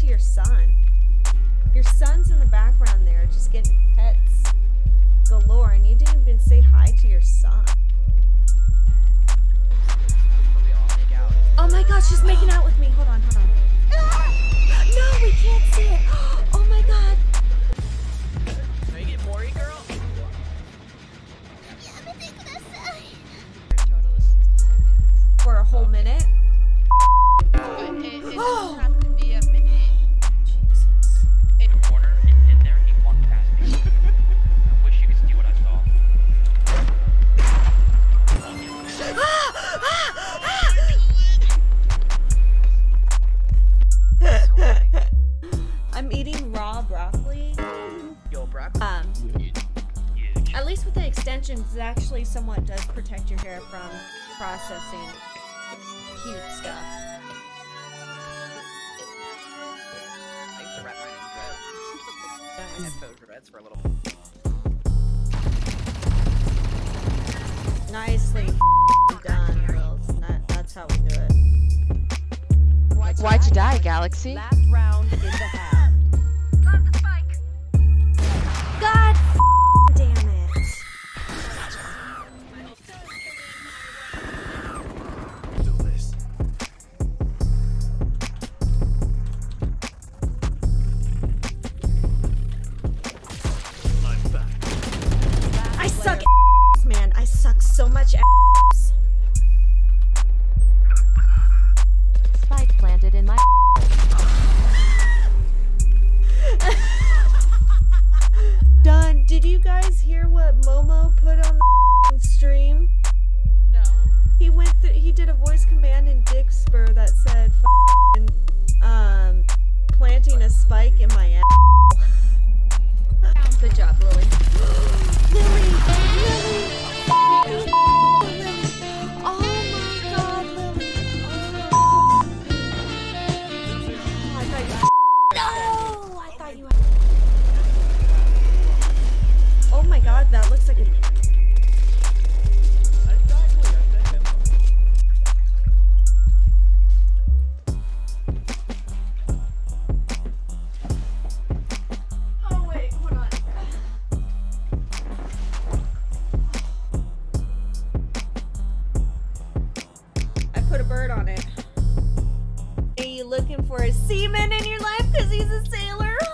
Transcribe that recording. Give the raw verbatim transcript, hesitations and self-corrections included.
to your son. Your son's in the background there just getting pets galore, and you didn't even say hi to your son. Oh my gosh, she's making out with me. Hold on, hold on. No, we can't see it. Oh my god. Make it Mori girl. For a whole minute. Oh. I'm eating raw broccoli. Yo, broccoli. Um, at least with the extensions, it actually somewhat does protect your hair from processing cute stuff. I used to wrap mine in dreads. I had faux dreads for a little while. Nicely done, girls. That, that's how we do it. Why'd you, Why'd you die, Galaxy? Last round in the house. So much ass. Spike planted in my Done. Did you guys hear what Momo put on the stream? No. He went through, he did a voice command in Dickspur that said um planting a spike in my ass. Good job, Lily. Lily! Lily! Put a bird on it. Are you looking for a seaman in your life because he's a sailor?